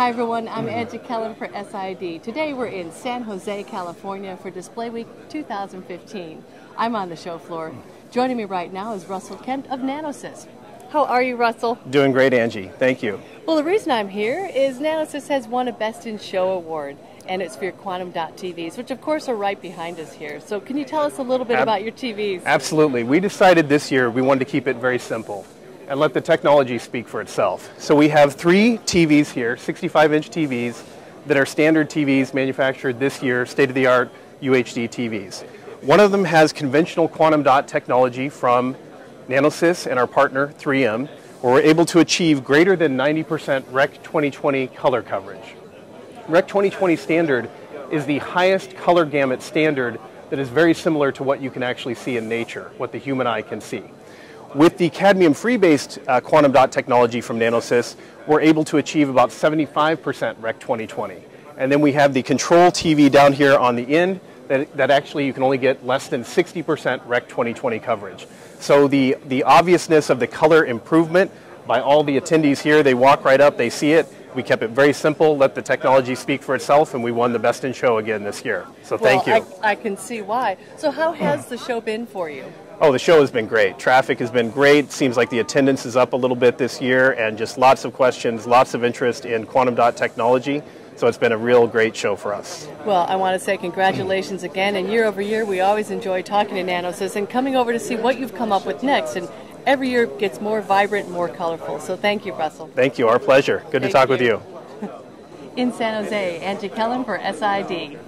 Hi everyone, I'm Angie Kellen for SID. Today we're in San Jose, California for Display Week 2015. I'm on the show floor. Joining me right now is Russell Kent of Nanosys. How are you, Russell? Doing great, Angie. Thank you. Well, the reason I'm here is Nanosys has won a Best in Show award, and it's for your Quantum Dot TVs, which of course are right behind us here. So can you tell us a little bit about your TVs? Absolutely. We decided this year we wanted to keep it very simple and let the technology speak for itself. So we have three TVs here, 65-inch TVs, that are standard TVs manufactured this year, state-of-the-art UHD TVs. One of them has conventional quantum dot technology from Nanosys and our partner 3M, where we're able to achieve greater than 90% Rec 2020 color coverage. Rec 2020 standard is the highest color gamut standard that is very similar to what you can actually see in nature, what the human eye can see. With the cadmium-free based quantum dot technology from Nanosys, we're able to achieve about 75% Rec 2020. And then we have the control TV down here on the end that actually you can only get less than 60% Rec 2020 coverage. So the obviousness of the color improvement by all the attendees here, they walk right up, they see it. We kept it very simple, let the technology speak for itself, and we won the Best in Show again this year. So thank you. I can see why. So how has the show been for you? Oh, the show has been great. Traffic has been great. Seems like the attendance is up a little bit this year, and just lots of questions, lots of interest in quantum dot technology. So it's been a real great show for us. Well, I want to say congratulations again, and year over year we always enjoy talking to Nanosys and coming over to see what you've come up with next, and every year it gets more vibrant, more colorful. So thank you, Russell. Thank you. Our pleasure. Good to talk with you. In San Jose, Angie Kellen for SID.